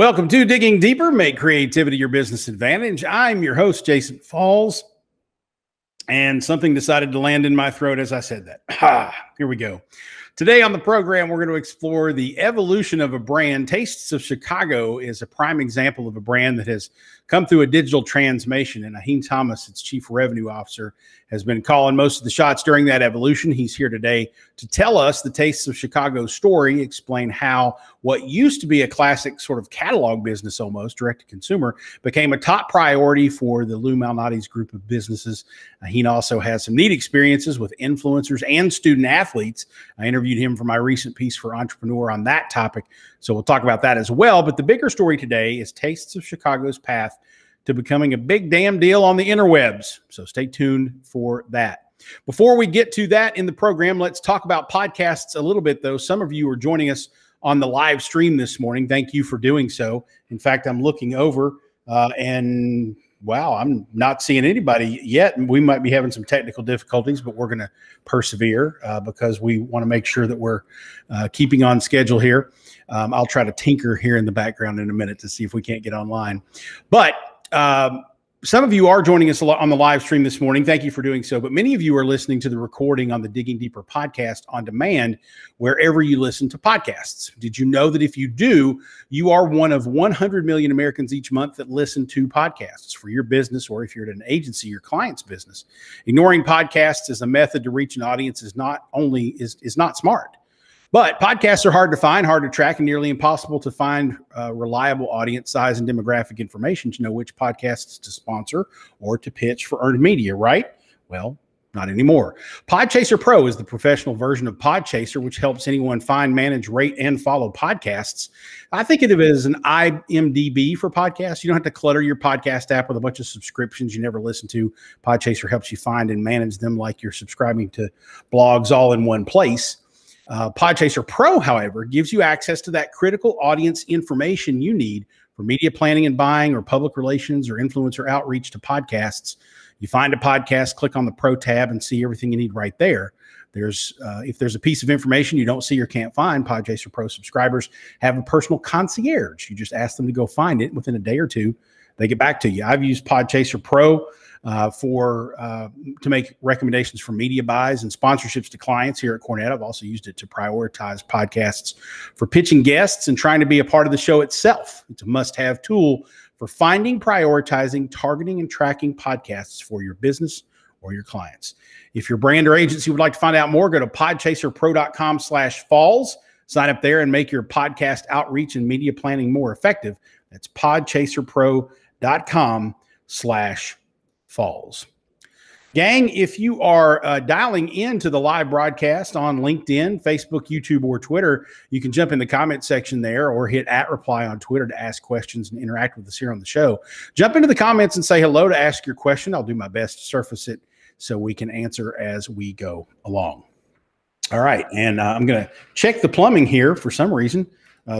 Welcome to Digging Deeper, Make Creativity Your Business Advantage. I'm your host, Jason Falls, and something decided to land in my throat as I said that. Here we go. Today on the program, we're going to explore the evolution of a brand. Tastes of Chicago is a prime example of a brand that has come through a digital transformation, and Ahin Thomas, its chief revenue officer, has been calling most of the shots during that evolution. He's here today to tell us the Tastes of Chicago story, explain how what used to be a classic sort of catalog business, almost direct-to-consumer, became a top priority for the Lou Malnati's group of businesses. Ahin also has some neat experiences with influencers and student-athletes. I interviewed him for my recent piece for Entrepreneur on that topic, so we'll talk about that as well. But the bigger story today is Tastes of Chicago's path to becoming a big damn deal on the interwebs, so stay tuned for that. Before we get to that in the program, let's talk about podcasts a little bit, though. Some of you are joining us on the live stream this morning. Thank you for doing so. In fact, I'm looking over and wow, I'm not seeing anybody yet. We might be having some technical difficulties, but we're going to persevere because we want to make sure that we're keeping on schedule here. I'll try to tinker here in the background in a minute to see if we can't get online. But some of you are joining us on the live stream this morning. Thank you for doing so. But many of you are listening to the recording on the Digging Deeper podcast on demand, wherever you listen to podcasts. Did you know that if you do, you are one of 100 million Americans each month that listen to podcasts for your business, or if you're at an agency, your client's business? Ignoring podcasts as a method to reach an audience is not smart. But podcasts are hard to find, hard to track, and nearly impossible to find reliable audience size and demographic information to know which podcasts to sponsor or to pitch for earned media, right? Well, not anymore. Podchaser Pro is the professional version of Podchaser, which helps anyone find, manage, rate, and follow podcasts. I think of it as an IMDb for podcasts. You don't have to clutter your podcast app with a bunch of subscriptions you never listen to. Podchaser helps you find and manage them like you're subscribing to blogs all in one place. Podchaser Pro, however, gives you access to that critical audience information you need for media planning and buying, or public relations, or influencer outreach to podcasts. You find a podcast, click on the Pro tab, and see everything you need right there. There's if there's a piece of information you don't see or can't find, Podchaser Pro subscribers have a personal concierge. You just ask them to go find it. Within a day or two, they get back to you. I've used Podchaser Pro to make recommendations for media buys and sponsorships to clients here at Cornett. I've also used it to prioritize podcasts for pitching guests and trying to be a part of the show itself. It's a must-have tool for finding, prioritizing, targeting, and tracking podcasts for your business or your clients. If your brand or agency would like to find out more, go to podchaserpro.com/falls. Sign up there and make your podcast outreach and media planning more effective. That's podchaserpro.com/falls. Gang, if you are dialing into the live broadcast on LinkedIn, Facebook, YouTube, or Twitter, you can jump in the comment section there or hit @reply on Twitter to ask questions and interact with us here on the show. Jump into the comments and say hello to ask your question. I'll do my best to surface it so we can answer as we go along. All right, and I'm going to check the plumbing here for some reason.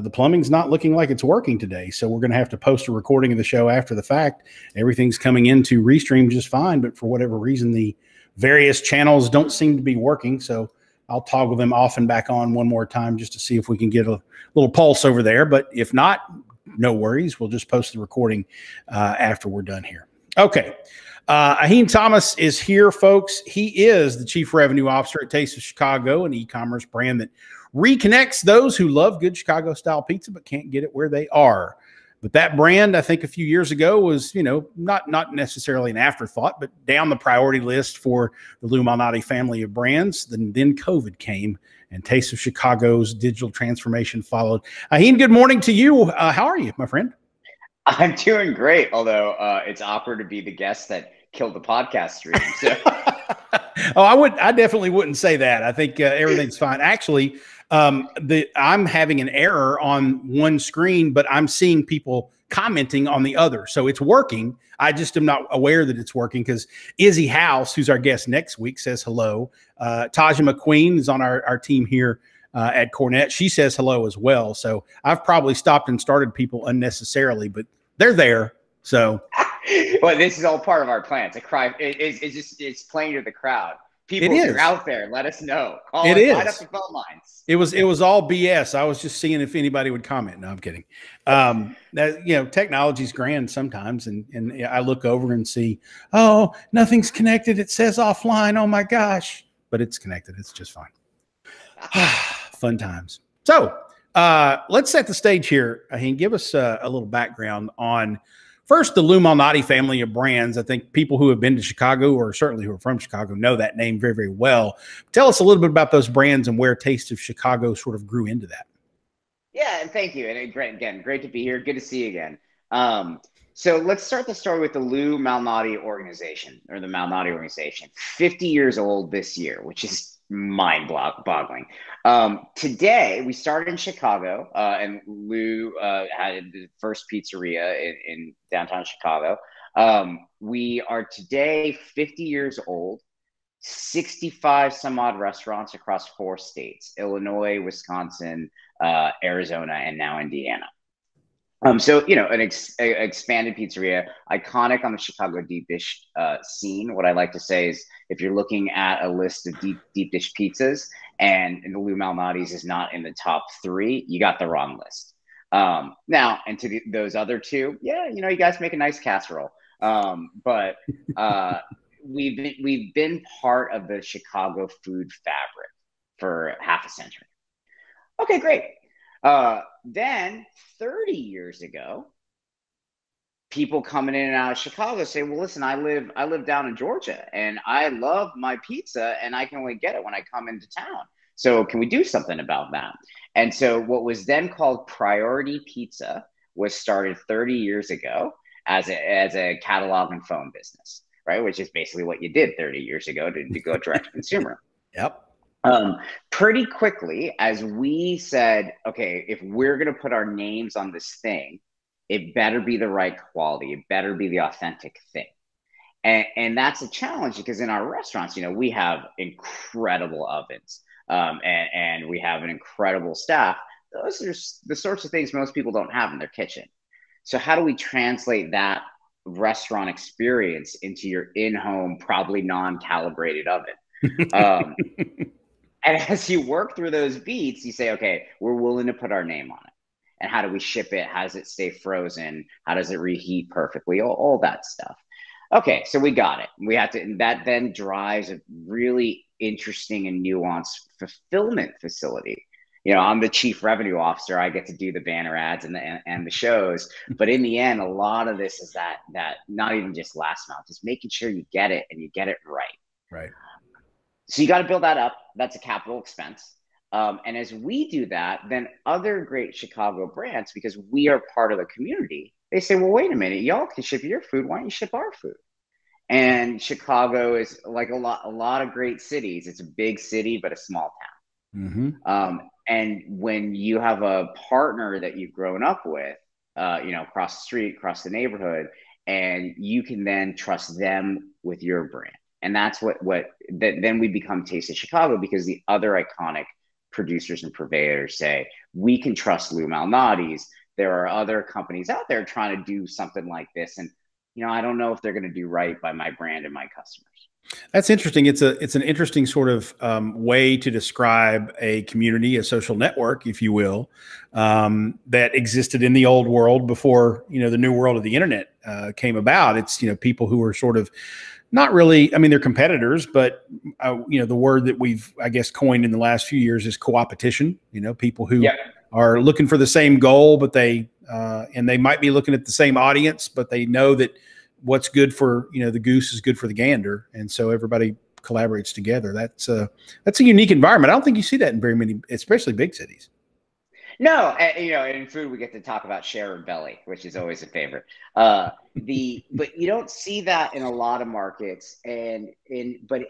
The plumbing's not looking like it's working today, so we're going to have to post a recording of the show after the fact. Everything's coming into Restream just fine, but for whatever reason, the various channels don't seem to be working, so I'll toggle them off and back on one more time just to see if we can get a little pulse over there, but if not, no worries. We'll just post the recording after we're done here. Okay. Ahin Thomas is here, folks. He is the chief revenue officer at Tastes of Chicago, an e-commerce brand that reconnects those who love good Chicago-style pizza but can't get it where they are. But that brand, I think a few years ago, was, you know, not necessarily an afterthought, but down the priority list for the Lou Malnati family of brands. Then COVID came, and Tastes of Chicago's digital transformation followed. Ahin, good morning to you. How are you, my friend? I'm doing great, although it's awkward to be the guest that killed the podcast stream. So. Oh, I definitely wouldn't say that. I think everything's fine. Actually, I'm having an error on one screen, but I'm seeing people commenting on the other. So it's working. I just am not aware that it's working because Izzy House, who's our guest next week, says hello. Taja McQueen is on our team here at Cornett. She says hello as well. So I've probably stopped and started people unnecessarily, but they're there. So. Well, this is all part of our plan. It's a crime. It's just, it's playing to the crowd. People, if you're out there, let us know. Call it is. Light up the phone lines. It was all BS. I was just seeing if anybody would comment. No, I'm kidding. That, you know, technology's grand sometimes, and I look over and see, oh, nothing's connected. It says offline. Oh my gosh, but it's connected. It's just fine. Fun times. So let's set the stage here. Ahin, give us a little background on. First, the Lou Malnati family of brands. I think people who have been to Chicago, or certainly who are from Chicago, know that name very, very well. Tell us a little bit about those brands and where Tastes of Chicago sort of grew into that. Yeah, and thank you. And again, great to be here. Good to see you again. So let's start the story with the Lou Malnati organization, or the Malnati organization. 50 years old this year, which is mind-boggling. Today, we started in Chicago, and Lou had the first pizzeria in downtown Chicago. We are today 50 years old, 65 some odd restaurants across 4 states: Illinois, Wisconsin, Arizona, and now Indiana. So, you know, an expanded pizzeria, iconic on the Chicago deep dish scene. What I like to say is, if you're looking at a list of deep dish pizzas and the Lou Malnati's is not in the top 3, you got the wrong list. Now, and to those other 2, yeah, you know, you guys make a nice casserole. But we've been part of the Chicago food fabric for half a century. Okay, great. Then 30 years ago, people coming in and out of Chicago say, well, listen, I live down in Georgia and I love my pizza and I can only get it when I come into town. So can we do something about that? And so what was then called Priority Pizza was started 30 years ago as a catalog and phone business, right? Which is basically what you did 30 years ago to go direct to consumer. Yep. Pretty quickly, as we said, okay, if we're going to put our names on this thing, it better be the right quality. It better be the authentic thing. And that's a challenge because in our restaurants, you know, we have incredible ovens, and we have an incredible staff. Those are the sorts of things most people don't have in their kitchen. So how do we translate that restaurant experience into your in-home, probably non-calibrated oven? And as you work through those beats, you say, okay, we're willing to put our name on it. And how do we ship it? How does it stay frozen? How does it reheat perfectly? All that stuff. Okay, so we got it. We have to, and that then drives a really interesting and nuanced fulfillment facility. You know, I'm the chief revenue officer. I get to do the banner ads and the shows. But in the end, a lot of this is that not even just last mile, just making sure you get it and you get it right. Right. So you got to build that up. That's a capital expense. And as we do that, then other great Chicago brands, because we are part of the community, they say, well, wait a minute, y'all can ship your food. Why don't you ship our food? And Chicago is like a lot of great cities. It's a big city, but a small town. Mm-hmm. And when you have a partner that you've grown up with, you know, across the street, across the neighborhood, and you can then trust them with your brand. And that's then we become Taste of Chicago, because the other iconic producers and purveyors say, we can trust Lou Malnati's. There are other companies out there trying to do something like this. And, you know, I don't know if they're going to do right by my brand and my customers. That's interesting. It's an interesting sort of way to describe a community, a social network, if you will, that existed in the old world before, you know, the new world of the internet came about. It's, you know, people who are sort of not really, I mean, they're competitors, but, you know, the word that we've, I guess, coined in the last few years is co-opetition, you know, people who yep. are looking for the same goal, but they might be looking at the same audience, but they know that what's good for, you know, the goose is good for the gander. And so everybody collaborates together. That's a unique environment. I don't think you see that in very many, especially big cities. No, you know, in food, we get to talk about share and belly, which is always a favorite. But you don't see that in a lot of markets, but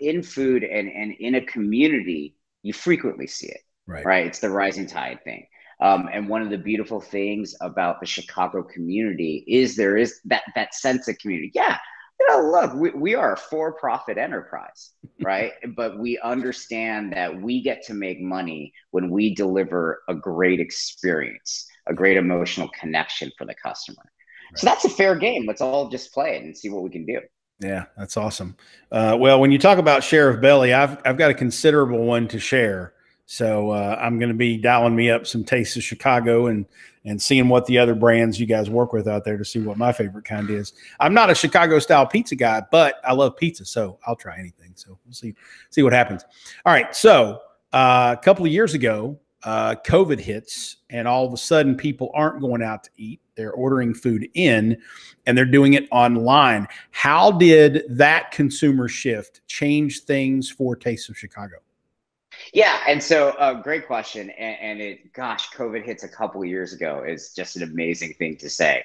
in food and in a community, you frequently see it, right? It's the rising tide thing. And one of the beautiful things about the Chicago community is there is that sense of community. Yeah, you know, look, we are a for-profit enterprise, right? But we understand that we get to make money when we deliver a great experience, a great emotional connection for the customer. Right. So that's a fair game. Let's all just play it and see what we can do. Yeah, that's awesome. Well, when you talk about Sheriff Belly, I've got a considerable one to share. So I'm going to be dialing me up some Tastes of Chicago and seeing what the other brands you guys work with out there to see what my favorite kind is. I'm not a Chicago-style pizza guy, but I love pizza, so I'll try anything. So we'll see what happens. All right, so a couple of years ago, COVID hits, and all of a sudden people aren't going out to eat. They're ordering food in, and they're doing it online. How did that consumer shift change things for Tastes of Chicago? Yeah, and so great question. And gosh, COVID hits a couple of years ago is just an amazing thing to say.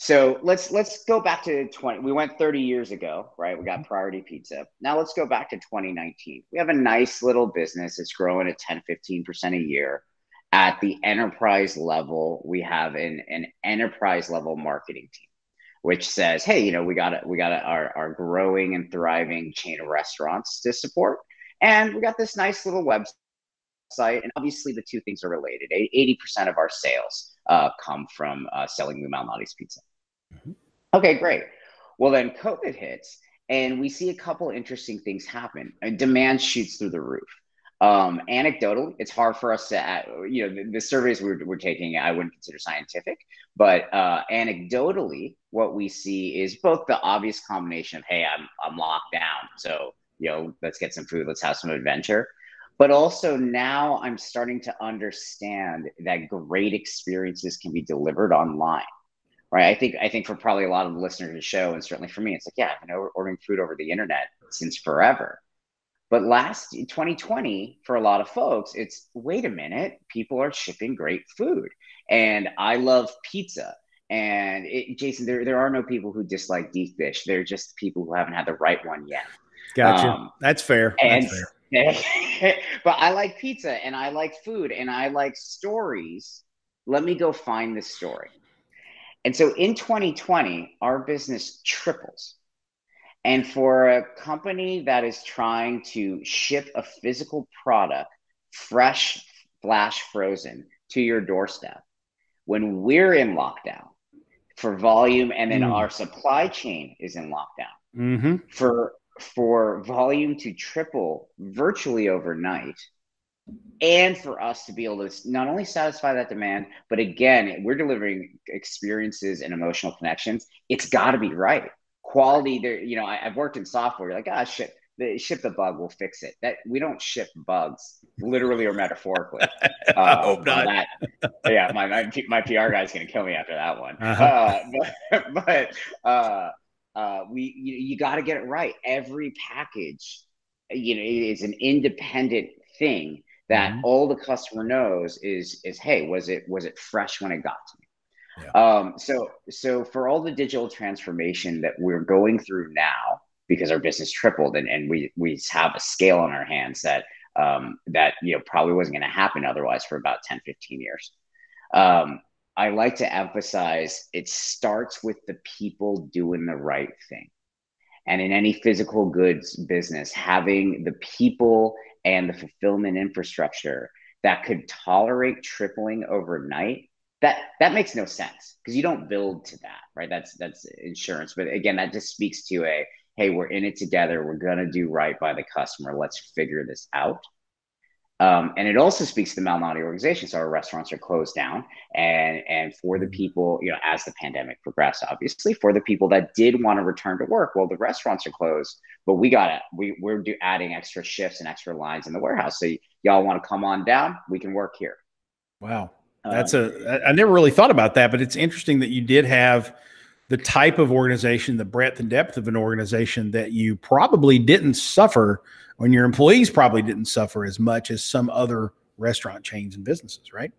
So let's go back to 20. We went 30 years ago, right? We got Priority Pizza. Now let's go back to 2019. We have a nice little business. It's growing at 10, 15% a year. At the enterprise level, we have an enterprise level marketing team, which says, hey, you know, we got our growing and thriving chain of restaurants to support. And we got this nice little website, and obviously the two things are related. 80% of our sales come from selling Lou Malnati's pizza. Mm-hmm. Okay, great. Well, then COVID hits, and we see a couple interesting things happen. And demand shoots through the roof. Anecdotally, it's hard for us to, you know, the surveys we're taking, I wouldn't consider scientific, but anecdotally, what we see is both the obvious combination of, hey, I'm locked down, so you know, let's get some food, let's have some adventure. But also now I'm starting to understand that great experiences can be delivered online, right? I think for probably a lot of the listeners to the show, and certainly for me, it's like, yeah, I've been ordering food over the internet since forever. But last 2020, for a lot of folks, it's, wait a minute, people are shipping great food. And I love pizza. And Jason, there are no people who dislike deep dish. They're just people who haven't had the right one yet. Gotcha. That's fair. That's fair. But I like pizza and I like food and I like stories. Let me go find this story. And so in 2020, our business triples. And for a company that is trying to ship a physical product, fresh, flash frozen to your doorstep, when we're in lockdown for volume and then our supply chain is in lockdown for volume to triple virtually overnight, and for us to be able to not only satisfy that demand, but again, we're delivering experiences and emotional connections. It's got to be right quality there. You know, I've worked in software. You're like, ah, ship the bug, we'll fix it. That we don't ship bugs, literally or metaphorically. I hope not. Yeah, my PR guy's gonna kill me after that one. You got to get it right. Every package, you know, it is an independent thing that all the customer knows is, hey, was it fresh when it got to me? Yeah. So for all the digital transformation that we're going through now, because our business tripled and we have a scale on our hands that that you know probably wasn't going to happen otherwise for about 10, 15 years. I like to emphasize it starts with the people doing the right thing. And in any physical goods business, having the people and the fulfillment infrastructure that could tolerate tripling overnight, that makes no sense because you don't build to that, right? That's insurance. But again, that just speaks to a, hey, we're in it together. We're going to do right by the customer. Let's figure this out. And it also speaks to the Malnati organization. So our restaurants are closed down, and for the people, you know, as the pandemic progressed, obviously for the people that did want to return to work, well, the restaurants are closed, but we're adding extra shifts and extra lines in the warehouse. So y'all want to come on down? We can work here. Wow, that's I never really thought about that, but it's interesting that you did have the type of organization, the breadth and depth of an organization that you probably didn't suffer when your employees probably didn't suffer as much as some other restaurant chains and businesses, right?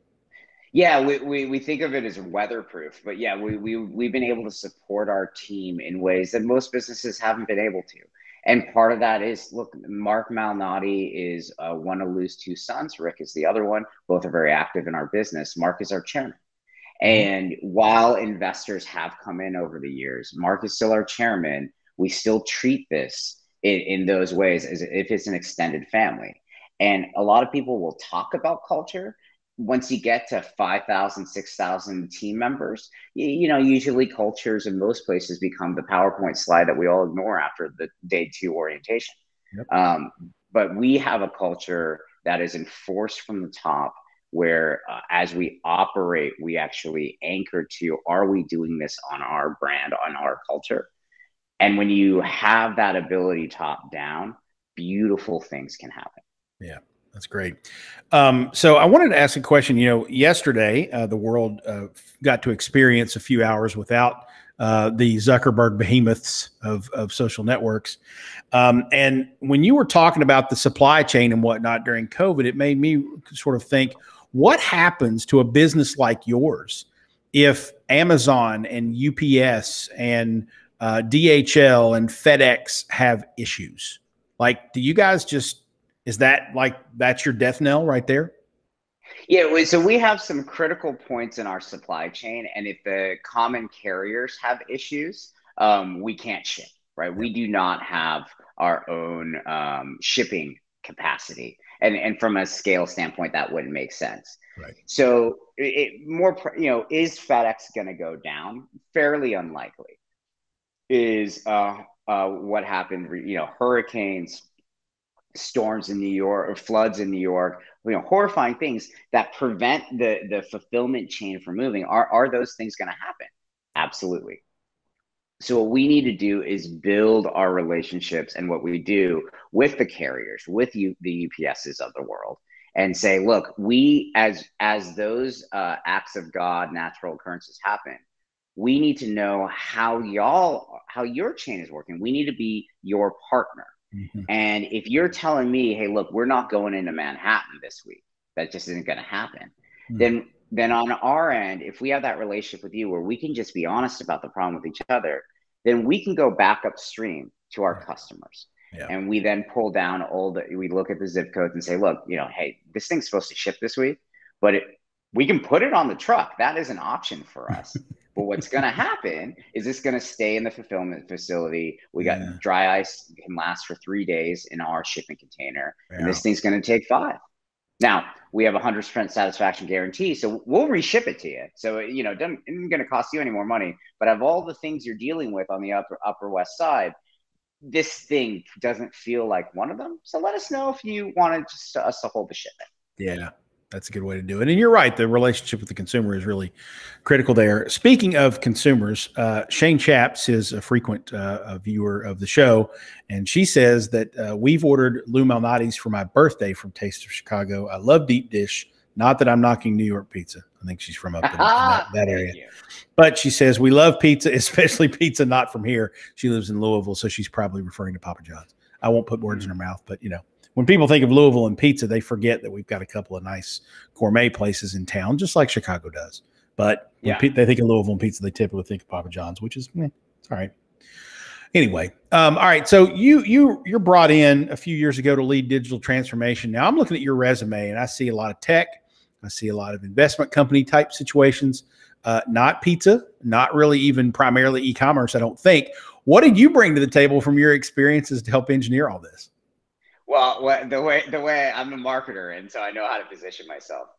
Yeah, we think of it as weatherproof, but yeah, we've been able to support our team in ways that most businesses haven't been able to. And part of that is, look, Mark Malnati is one of Lou's two sons. Rick is the other one. Both are very active in our business. Mark is our chairman. And while investors have come in over the years, Mark is still our chairman. We still treat this in those ways as if it's an extended family. And a lot of people will talk about culture, once you get to 5,000, 6,000 team members, you know, usually cultures in most places become the PowerPoint slide that we all ignore after the day 2 orientation. Yep. But we have a culture that is enforced from the top where as we operate, we actually anchor to, are we doing this on our brand, on our culture? And when you have that ability top down, beautiful things can happen. Yeah, that's great. So I wanted to ask a question. You know, yesterday the world got to experience a few hours without the Zuckerberg behemoths of social networks. And when you were talking about the supply chain and whatnot during COVID, it made me sort of think, what happens to a business like yours if Amazon and UPS and DHL and FedEx have issues? Like, do you guys just, is that like, that's your death knell right there? Yeah, so we have some critical points in our supply chain, and if the common carriers have issues, we can't ship, right? We do not have our own shipping capacity. And from a scale standpoint, that wouldn't make sense. Right. So is FedEx going to go down? Fairly unlikely. Is what happened, you know, hurricanes, storms in New York, or floods in New York, you know, horrifying things that prevent the fulfillment chain from moving. Are those things going to happen? Absolutely. So what we need to do is build our relationships and what we do with the carriers, with the UPSs of the world, and say, look, we as those acts of God, natural occurrences happen, we need to know how your chain is working. We need to be your partner. Mm-hmm. And if you're telling me, hey, look, we're not going into Manhattan this week, that just isn't going to happen. Mm-hmm. Then on our end, if we have that relationship with you where we can just be honest about the problem with each other, then we can go back upstream to our customers. Yeah. And we then pull down we look at the zip codes and say, look, you know, hey, this thing's supposed to ship this week, but we can put it on the truck. That is an option for us. But what's going to happen is it's going to stay in the fulfillment facility. We got dry ice can last for 3 days in our shipping container. Yeah. And this thing's going to take 5. Now, we have 100% satisfaction guarantee, so we'll reship it to you. So, you know, it isn't going to cost you any more money. But of all the things you're dealing with on the upper West Side, this thing doesn't feel like one of them. So let us know if you want us to hold the shipment. Yeah. That's a good way to do it. And you're right. The relationship with the consumer is really critical there. Speaking of consumers, Shane Chaps is a frequent viewer of the show. And she says that we've ordered Lou Malnati's for my birthday from Tastes of Chicago. I love deep dish. Not that I'm knocking New York pizza. I think she's from up in that area. But she says, we love pizza, especially pizza not from here. She lives in Louisville, so she's probably referring to Papa John's. I won't put words in her mouth, but you know. When people think of Louisville and pizza, they forget that we've got a couple of nice gourmet places in town, just like Chicago does. But when they think of Louisville and pizza, they typically think of Papa John's, which is all right. Anyway, all right. So you're brought in a few years ago to lead digital transformation. Now I'm looking at your resume and I see a lot of tech. I see a lot of investment company type situations, not pizza, not really even primarily e-commerce, I don't think. What did you bring to the table from your experiences to help engineer all this? Well, the way I'm a marketer, and so I know how to position myself.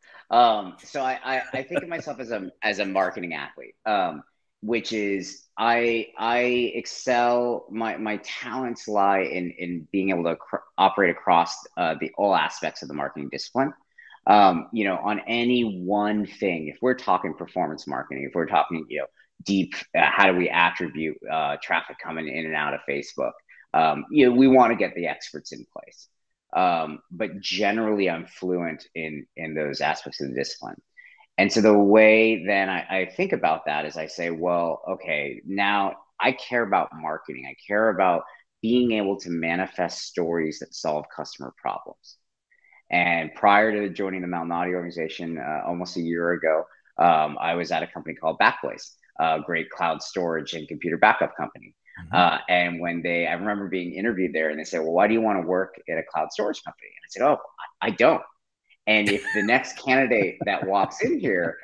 So I think of myself as a marketing athlete, which is I excel. My talents lie in being able to operate across all aspects of the marketing discipline. You know, on any one thing, if we're talking performance marketing, if we're talking, you know, deep, how do we attribute traffic coming in and out of Facebook? You know, we want to get the experts in place, but generally I'm fluent in those aspects of the discipline. And so the way then I think about that is I say, well, okay, now I care about marketing. I care about being able to manifest stories that solve customer problems. And prior to joining the Malnati organization almost a year ago, I was at a company called Backblaze, a great cloud storage and computer backup company. And when I remember being interviewed there and they said, well, why do you want to work at a cloud storage company? And I said, oh, I don't. And if the next candidate that walks in here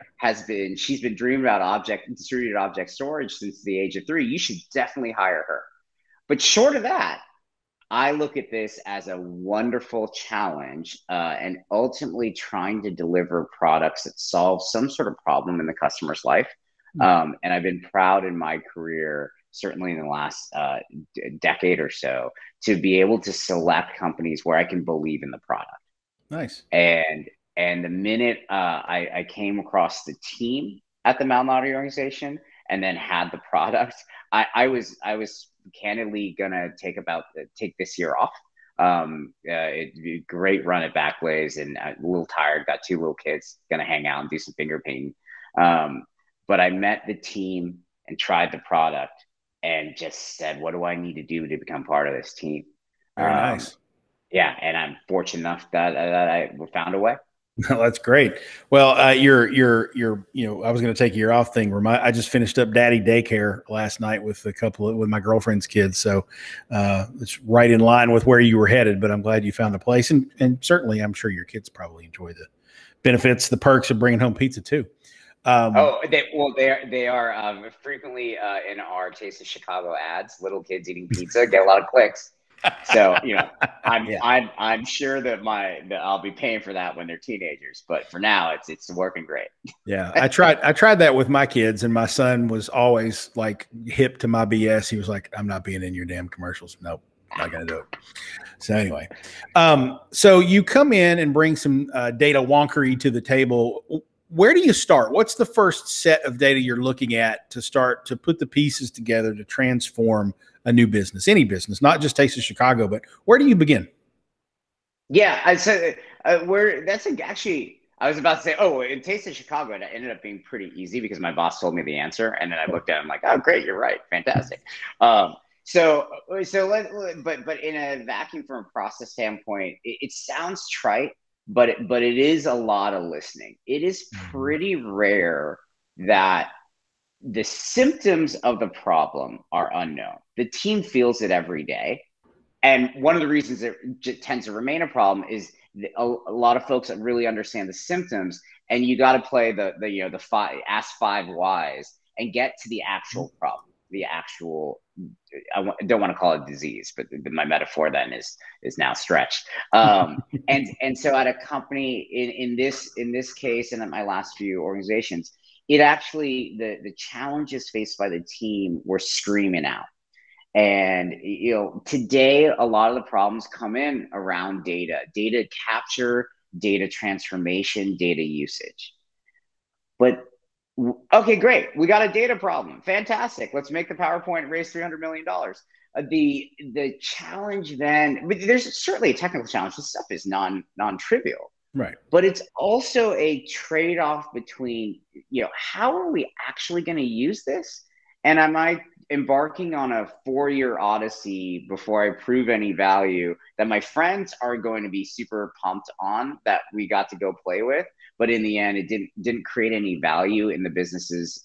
she's been dreaming about distributed object storage since the age of 3, you should definitely hire her. But short of that, I look at this as a wonderful challenge and ultimately trying to deliver products that solve some sort of problem in the customer's life. And I've been proud in my career, certainly in the last decade or so, to be able to select companies where I can believe in the product. Nice. And the minute I came across the team at the Malnati organization and then had the product, I was candidly gonna take this year off. Great run at Backblaze, and a little tired, got two little kids, gonna hang out and do some finger painting. But I met the team and tried the product and just said, what do I need to do to become part of this team? Very nice. Yeah. And I'm fortunate enough that I found a way. Well, that's great. Well, I was going to take a year off thing. I just finished up daddy daycare last night with my girlfriend's kids. So, it's right in line with where you were headed, but I'm glad you found a place. And certainly I'm sure your kids probably enjoy the benefits, the perks of bringing home pizza too. They are frequently in our Tastes of Chicago ads. Little kids eating pizza get a lot of clicks. So I'm sure that I'll be paying for that when they're teenagers. But for now, it's working great. Yeah, I tried that with my kids, and my son was always like hip to my BS. He was like, "I'm not being in your damn commercials." Nope. Not going to do it. So anyway, so you come in and bring some data wonkery to the table. Where do you start? What's the first set of data you're looking at to start to put the pieces together to transform a new business, any business, not just Tastes of Chicago, but where do you begin? Yeah, I was about to say, in Tastes of Chicago, it ended up being pretty easy because my boss told me the answer. And then I looked at it, I'm like, oh, great, you're right. Fantastic. But in a vacuum from a process standpoint, it sounds trite, but it is a lot of listening. It is pretty rare that the symptoms of the problem are unknown. The team feels it every day. And one of the reasons it tends to remain a problem is a lot of folks that really understand the symptoms, and you got to play ask five whys and get to the actual problem, the actual, I don't want to call it disease, but my metaphor then is now stretched. And so at a company in this case, and at my last few organizations, it actually, the challenges faced by the team were screaming out. And, today, a lot of the problems come in around data capture, data transformation, data usage. But okay, great. We got a data problem. Fantastic. Let's make the PowerPoint raise $300 million. The challenge then, but there's certainly a technical challenge. This stuff is non-trivial. Right. But it's also a trade-off between, how are we actually going to use this? And am I embarking on a 4-year odyssey before I prove any value that my friends are going to be super pumped on that we got to go play with? But in the end, it didn't create any value in the business's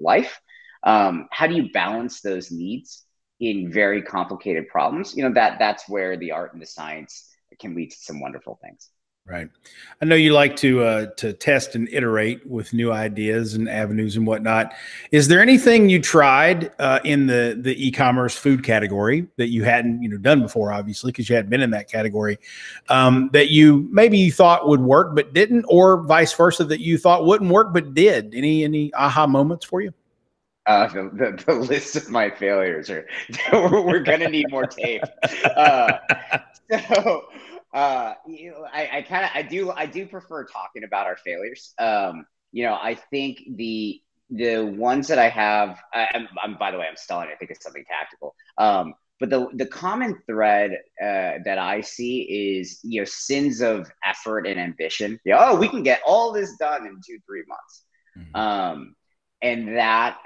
life. How do you balance those needs in very complicated problems? That's where the art and the science can lead to some wonderful things. Right. I know you like to test and iterate with new ideas and avenues and whatnot. Is there anything you tried in the e-commerce food category that you hadn't done before, obviously, because you hadn't been in that category, that you maybe thought would work but didn't, or vice versa, that you thought wouldn't work but did? Any aha moments for you? The list of my failures are we're going to need more tape. I do prefer talking about our failures. I think the ones that I have, I'm by the way, I'm stalling. I think it's something tactical. But the common thread that I see is sins of effort and ambition. We can get all this done in 2-3 months. Mm-hmm. And that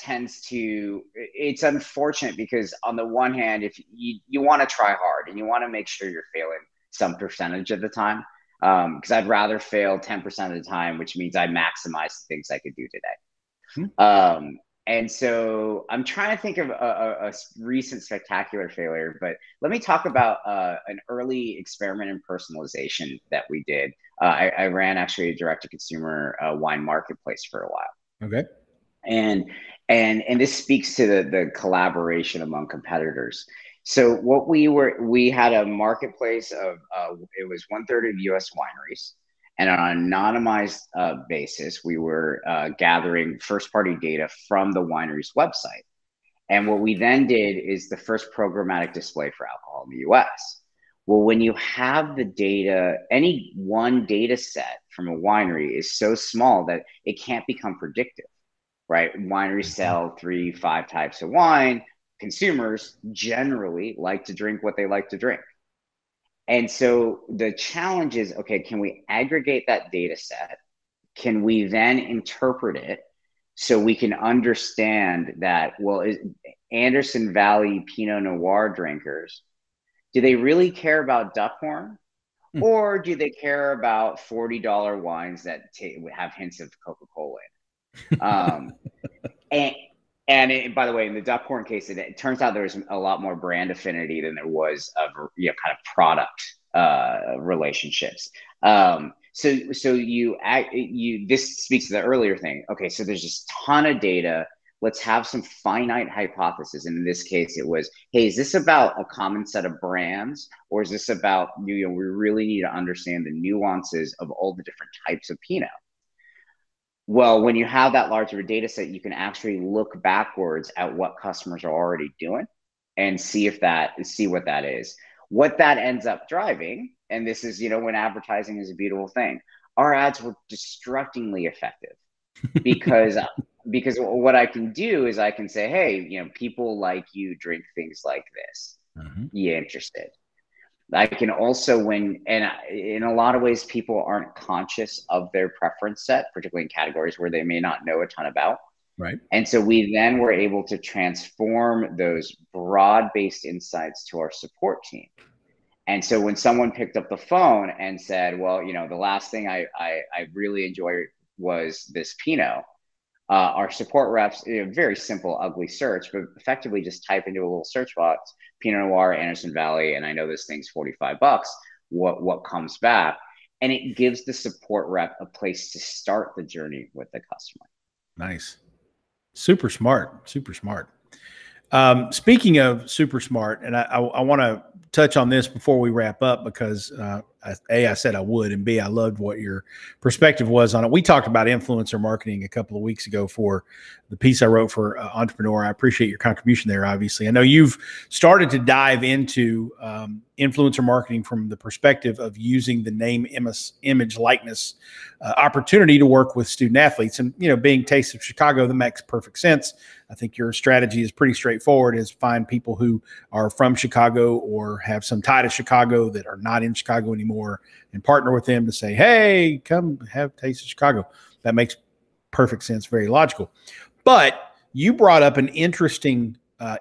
tends to, it's unfortunate because on the one hand, if you want to try hard and you want to make sure you're failing some percentage of the time, because I'd rather fail 10% of the time, which means I maximize the things I could do today. Hmm. And so I'm trying to think of a recent spectacular failure, but let me talk about an early experiment in personalization that we did. I ran actually a direct-to-consumer wine marketplace for a while. Okay. And this speaks to the collaboration among competitors. So what we had a marketplace of, it was 1/3 of U.S. wineries. And on an anonymized basis, we were gathering first-party data from the winery's website. And what we then did is the first programmatic display for alcohol in the U.S. Well, when you have the data, any one data set from a winery is so small that it can't become predictive, right? Wineries sell 3-5 types of wine. Consumers generally like to drink what they like to drink. And so the challenge is, okay, can we aggregate that data set? Can we then interpret it so we can understand that, well, is Anderson Valley Pinot Noir drinkers, do they really care about Duckhorn? Mm. Or do they care about $40 wines that have hints of Coca-Cola in it? And it, by the way, in the Duckhorn case, it turns out there was a lot more brand affinity than there was of kind of product relationships. So this speaks to the earlier thing. Okay, so there's just a ton of data. Let's have some finite hypothesis. And in this case, it was, hey, is this about a common set of brands, or is this about we really need to understand the nuances of all the different types of Pinot? Well, when you have that larger data set, you can actually look backwards at what customers are already doing and see what that is. What that ends up driving, and this is, when advertising is a beautiful thing, our ads were destructingly effective because what I can do is I can say, hey, people like you drink things like this. Mm-hmm. You interested? I can also in a lot of ways, people aren't conscious of their preference set, particularly in categories where they may not know a ton about. Right. And so we then were able to transform those broad-based insights to our support team. And so when someone picked up the phone and said, well, the last thing I really enjoyed was this Pinot, our support reps, very simple, ugly search, but effectively just type into a little search box, Pinot Noir, Anderson Valley, and I know this thing's $45. What comes back? And it gives the support rep a place to start the journey with the customer. Nice. Super smart, super smart. Speaking of super smart, and I want to touch on this before we wrap up because I said I would, and B, I loved what your perspective was on it. We talked about influencer marketing a couple of weeks ago for the piece I wrote for Entrepreneur. I appreciate your contribution there, obviously. I know you've started to dive into influencer marketing from the perspective of using the name, image, likeness opportunity to work with student athletes. And, being Tastes of Chicago, that makes perfect sense. I think your strategy is pretty straightforward, is find people who are from Chicago or have some tie to Chicago that are not in Chicago anymore and partner with them to say, hey, come have Tastes of Chicago. That makes perfect sense. Very logical. But you brought up an interesting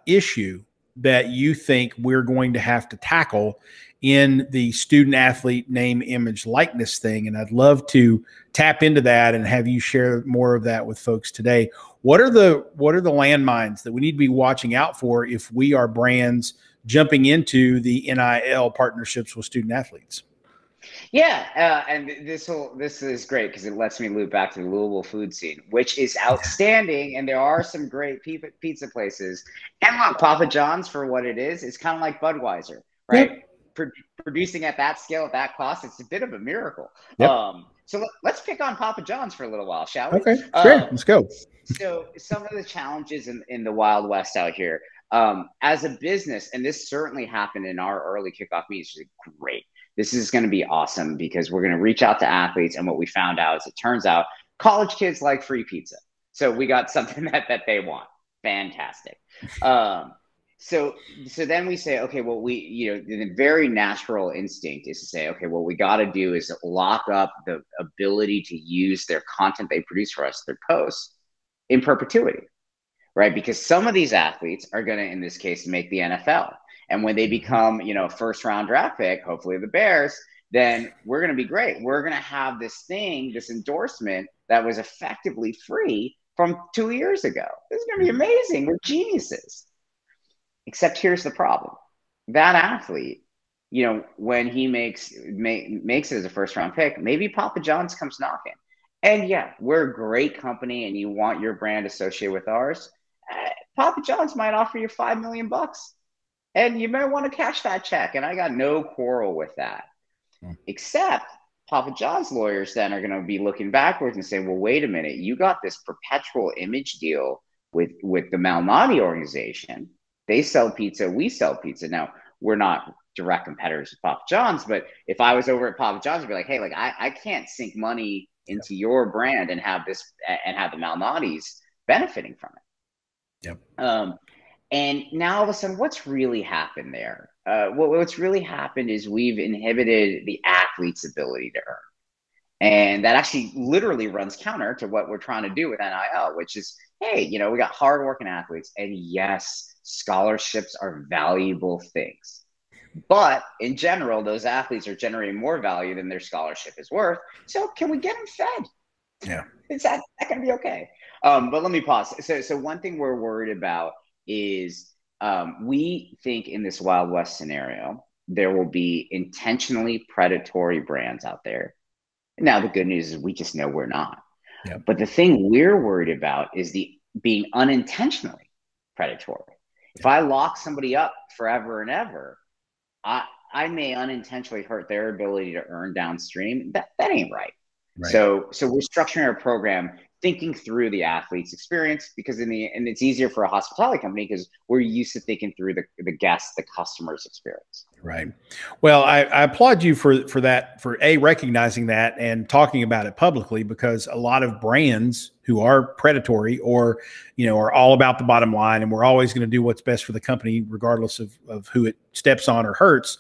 issue that you think we're going to have to tackle in the student athlete name, image, likeness thing. And I'd love to tap into that and have you share more of that with folks today. What are the landmines that we need to be watching out for if we are brands jumping into the NIL partnerships with student athletes? Yeah, and this is great because it lets me loop back to the Louisville food scene, which is outstanding, and there are some great pizza places. And look, Papa John's, for what it is, it's kind of like Budweiser, right? Yep. Producing at that scale, at that cost, it's a bit of a miracle. Yep. So let's pick on Papa John's for a little while, shall we? Okay, sure, let's go. So some of the challenges in the Wild West out here, as a business, and this certainly happened in our early kickoff meetings, which is great. This is going to be awesome because we're going to reach out to athletes. And what we found out is it turns out college kids like free pizza. So we got something that they want. Fantastic. So then we say, okay, well, the very natural instinct is to say, okay, what we got to do is lock up the ability to use their content they produce for us, their posts, in perpetuity, right? Because some of these athletes are going to, in this case, make the NFL. And when they become, first-round draft pick, hopefully the Bears, then we're going to be great. We're going to have this thing, this endorsement that was effectively free from 2 years ago. This is going to be amazing. We're geniuses. Except here's the problem. That athlete, when he makes it as a first-round pick, maybe Papa John's comes knocking. And, yeah, we're a great company and you want your brand associated with ours. Papa John's might offer you $5 million. and you may want to cash that check. And I got no quarrel with that, except Papa John's lawyers then are going to be looking backwards and say, well, wait a minute, you got this perpetual image deal with the Malnati organization. They sell pizza, we sell pizza. Now, we're not direct competitors with Papa John's, but if I was over at Papa John's, I'd be like, hey, like I can't sink money into your brand and have this and have the Malnati's benefiting from it. Yep. And now all of a sudden, what's really happened there? What's really happened is we've inhibited the athlete's ability to earn. And that actually literally runs counter to what we're trying to do with NIL, which is, hey, you know, we got hardworking athletes. And yes, scholarships are valuable things. But in general, those athletes are generating more value than their scholarship is worth. So can we get them fed? Yeah. Is that going to be okay? But let me pause. So one thing we're worried about is we think in this Wild West scenario, there will be intentionally predatory brands out there. Now, the good news is we just know we're not. Yeah. But the thing we're worried about is the being unintentionally predatory. Yeah. If I lock somebody up forever and ever, I may unintentionally hurt their ability to earn downstream. That ain't right. Right. So we're structuring our program thinking through the athlete's experience, because and it's easier for a hospitality company because we're used to thinking through the guest, the customer's experience. Right. Well, I applaud you for that, for recognizing that and talking about it publicly, because a lot of brands who are predatory or, you know, are all about the bottom line and we're always going to do what's best for the company, regardless of who it steps on or hurts.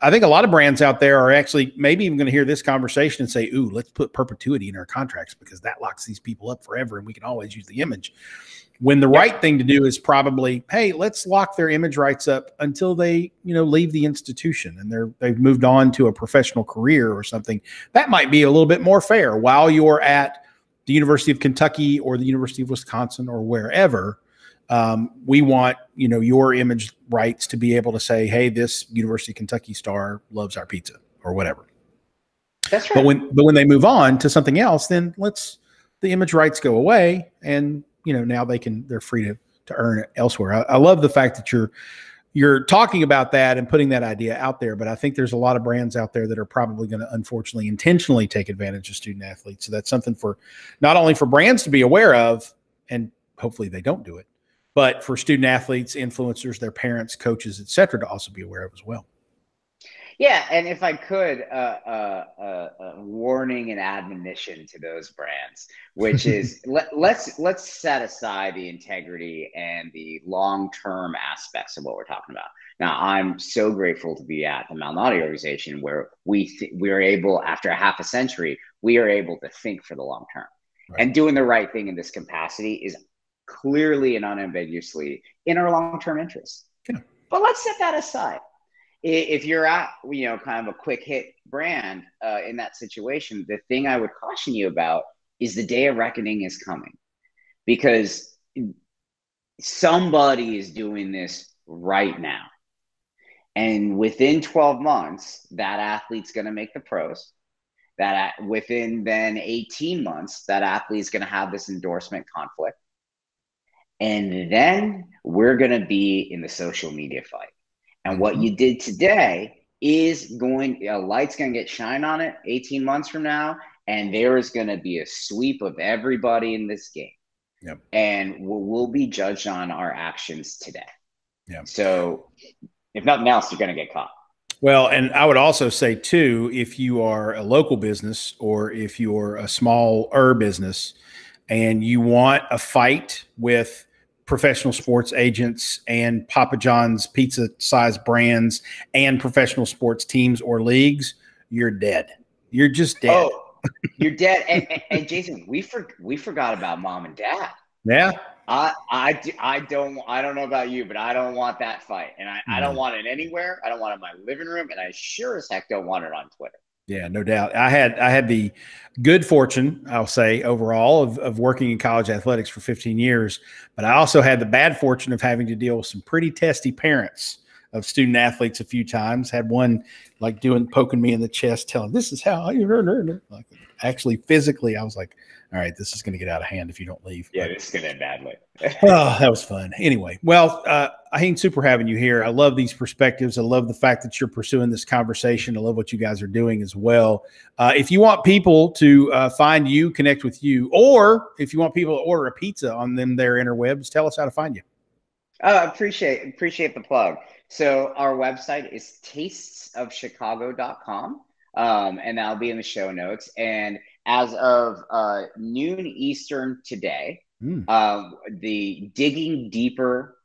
I think a lot of brands out there are actually maybe even going to hear this conversation and say, ooh, let's put perpetuity in our contracts because that locks these people up forever and we can always use the image. When the right thing to do is probably, hey, let's lock their image rights up until they, you know, leave the institution and they've moved on to a professional career or something. That might be a little bit more fair while you're at the University of Kentucky or the University of Wisconsin or wherever. We want, you know, your image rights to be able to say, hey, this University of Kentucky star loves our pizza or whatever. That's right. But when they move on to something else, then the image rights go away and, you know, now they're free to earn it elsewhere. I love the fact that you're talking about that and putting that idea out there, but I think there's a lot of brands out there that are probably going to unfortunately intentionally take advantage of student athletes. So that's something for not only for brands to be aware of, and hopefully they don't do it, but for student athletes, influencers, their parents, coaches, et cetera, to also be aware of as well. Yeah, and if I could, a warning and admonition to those brands, which is let's set aside the integrity and the long-term aspects of what we're talking about. Now, I'm so grateful to be at the Malnati organization where we are able, after a half a century, we are able to think for the long term. Right. And doing the right thing in this capacity is clearly and unambiguously in our long-term interest. Yeah. But let's set that aside. If you're at, you know, kind of a quick hit brand in that situation, the thing I would caution you about is the day of reckoning is coming, because somebody is doing this right now. And within 12 months, that athlete's going to make the pros. That within then 18 months, that athlete's going to have this endorsement conflict. And then we're going to be in the social media fight. And what you did today is a light's going to get shine on it 18 months from now. And there is going to be a sweep of everybody in this game. Yep. And we'll be judged on our actions today. Yep. So if nothing else, you're going to get caught. Well, and I would also say too, if you are a local business or if you're a smaller business, and you want a fight with professional sports agents and Papa John's pizza size brands and professional sports teams or leagues, you're dead. You're just dead. Oh, you're dead. And Jason, we forgot about mom and dad. Yeah. I don't know about you, but I don't want that fight. And I don't want it anywhere. I don't want it in my living room. And I sure as heck don't want it on Twitter. Yeah, no doubt. I had the good fortune, I'll say, overall of working in college athletics for 15 years, but I also had the bad fortune of having to deal with some pretty testy parents of student athletes a few times. Had one like poking me in the chest, telling this is how you like actually physically. I was like, all right, this is going to get out of hand if you don't leave. Yeah, this is going to end badly. Oh, that was fun. Anyway, well, Ahin, super having you here. I love these perspectives. I love the fact that you're pursuing this conversation. I love what you guys are doing as well. If you want people to find you, connect with you, or if you want people to order a pizza on their interwebs, tell us how to find you. Appreciate the plug. So our website is tastesofchicago.com, and that'll be in the show notes. And as of noon Eastern today, the Digging Deeper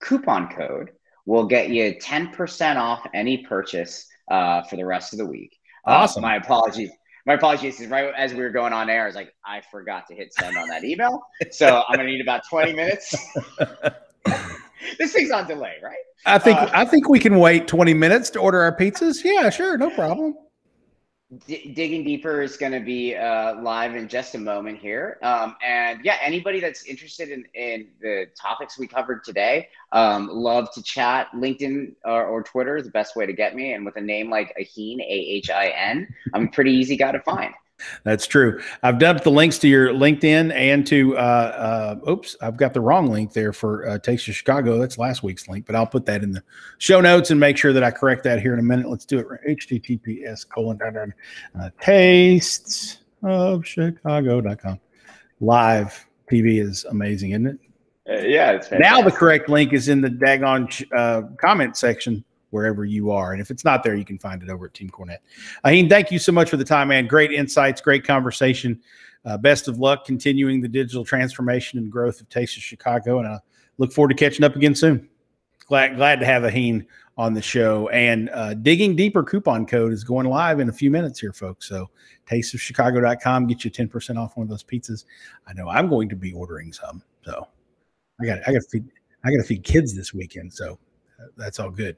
coupon code will get you 10% off any purchase for the rest of the week. Awesome. My apologies. My apologies. Right as we were going on air, I was like, I forgot to hit send on that email. So I'm going to need about 20 minutes. This thing's on delay, right? I think we can wait 20 minutes to order our pizzas. Yeah, sure. No problem. Digging Deeper is going to be live in just a moment here. And yeah, anybody that's interested in the topics we covered today, love to chat. LinkedIn or Twitter is the best way to get me. And with a name like Ahin, A-H-I-N, I'm a pretty easy guy to find. That's true. I've dumped the links to your LinkedIn and to, oops, I've got the wrong link there for Tastes of Chicago. That's last week's link, but I'll put that in the show notes and make sure that I correct that here in a minute. Let's do it. https://tastesofchicago.com. Live TV is amazing, isn't it? Yeah. It's now the correct link is in the daggone comment section, wherever you are. And if it's not there, you can find it over at Team Cornett. Ahin, thank you so much for the time, man. Great insights, great conversation. Best of luck continuing the digital transformation and growth of Tastes of Chicago. And I look forward to catching up again soon. Glad to have Ahin on the show. And Digging Deeper coupon code is going live in a few minutes here, folks. So tasteofchicago.com, get you 10% off one of those pizzas. I know I'm going to be ordering some. So I got to feed kids this weekend. So that's all good.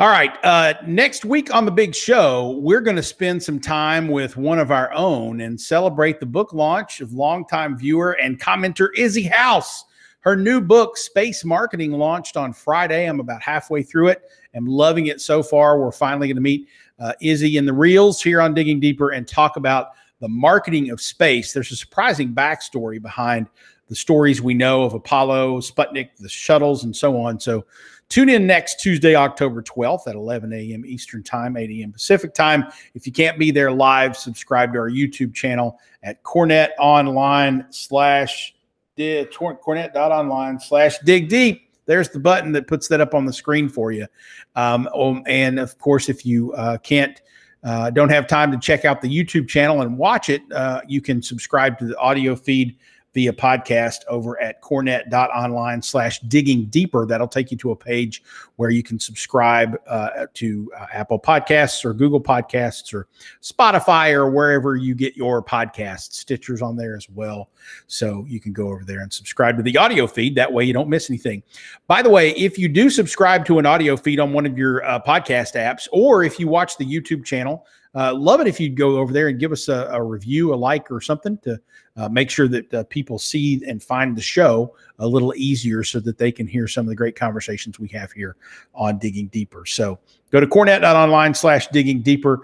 All right. Next week on the big show, we're going to spend some time with one of our own and celebrate the book launch of longtime viewer and commenter Izzy House. Her new book, Space Marketing, launched on Friday. I'm about halfway through it. I'm loving it so far. We're finally going to meet Izzy in the reels here on Digging Deeper and talk about the marketing of space. There's a surprising backstory behind the stories we know of Apollo, Sputnik, the shuttles, and so on. So tune in next Tuesday, October 12th at 11 a.m. Eastern Time, 8 a.m. Pacific Time. If you can't be there live, subscribe to our YouTube channel at cornett.online/digdeep. There's the button that puts that up on the screen for you. And, of course, if you don't have time to check out the YouTube channel and watch it, you can subscribe to the audio feed via podcast over at cornett.online/diggingdeeper. That'll take you to a page where you can subscribe to Apple Podcasts or Google Podcasts or Spotify or wherever you get your podcasts. Stitcher's on there as well. So you can go over there and subscribe to the audio feed. That way you don't miss anything. By the way, if you do subscribe to an audio feed on one of your podcast apps, or if you watch the YouTube channel, love it if you'd go over there and give us a review, a like, or something to make sure that people see and find the show a little easier so that they can hear some of the great conversations we have here on Digging Deeper. So go to cornett.online/diggingdeeper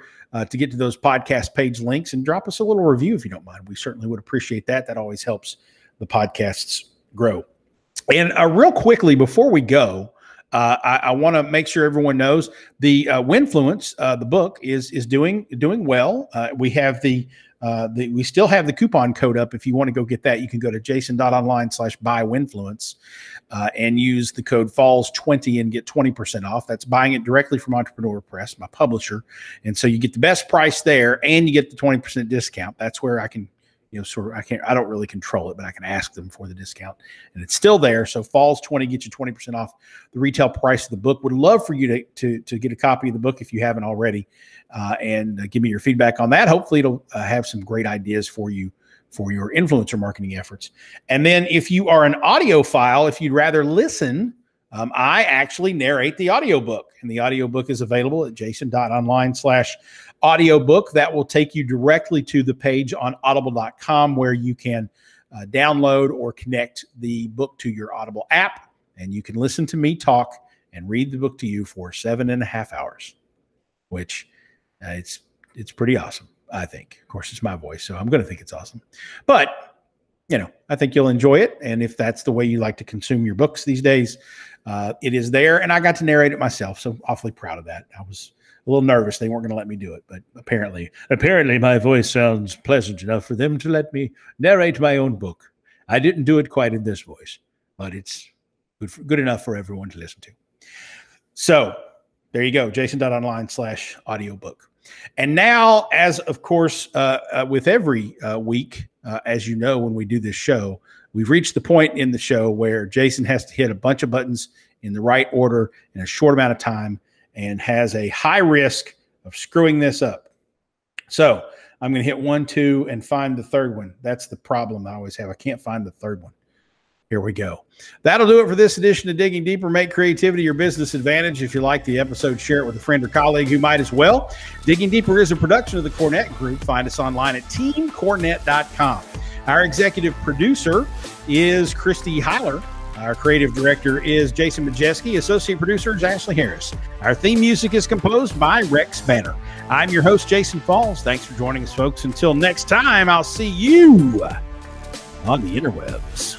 to get to those podcast page links and drop us a little review if you don't mind. We certainly would appreciate that. That always helps the podcasts grow. And real quickly, before we go, I want to make sure everyone knows the WinFluence, the book is doing well. We have we still have the coupon code up. If you want to go get that, you can go to jason.online/buywinfluence and use the code FALLS20 and get 20% off. That's buying it directly from Entrepreneur Press, my publisher, and so you get the best price there and you get the 20% discount. That's where I can. I don't really control it, but I can ask them for the discount and it's still there. So FALLS20 gets you 20% off the retail price of the book. Would love for you to get a copy of the book if you haven't already, and give me your feedback on that. Hopefully it'll have some great ideas for you for your influencer marketing efforts. And then if you are an audiophile, if you'd rather listen, I actually narrate the audiobook, and the audiobook is available at jason.online/audiobook. That will take you directly to the page on audible.com where you can download or connect the book to your Audible app, and you can listen to me talk and read the book to you for 7.5 hours, which it's pretty awesome, I think. Of course, it's my voice, so I'm going to think it's awesome. But, you know, I think you'll enjoy it. And if that's the way you like to consume your books these days, it is there. And I got to narrate it myself, so awfully proud of that. I was a little nervous. They weren't going to let me do it, but apparently my voice sounds pleasant enough for them to let me narrate my own book. I didn't do it quite in this voice, but it's good enough for everyone to listen to. So there you go, jason.online/audiobook. And now, as of course, with every week, as you know, when we do this show, we've reached the point in the show where Jason has to hit a bunch of buttons in the right order in a short amount of time and has a high risk of screwing this up. So I'm going to hit 1, 2, and find the third one. That's the problem I always have. I can't find the third one. Here we go. That'll do it for this edition of Digging Deeper. Make creativity your business advantage. If you like the episode, share it with a friend or colleague who might as well. Digging Deeper is a production of the Cornett Group. Find us online at teamcornett.com. Our executive producer is Christy Heiler. Our creative director is Jason Majeski. Associate producer is Ashley Harris. Our theme music is composed by Rex Banner. I'm your host, Jason Falls. Thanks for joining us, folks. Until next time, I'll see you on the interwebs.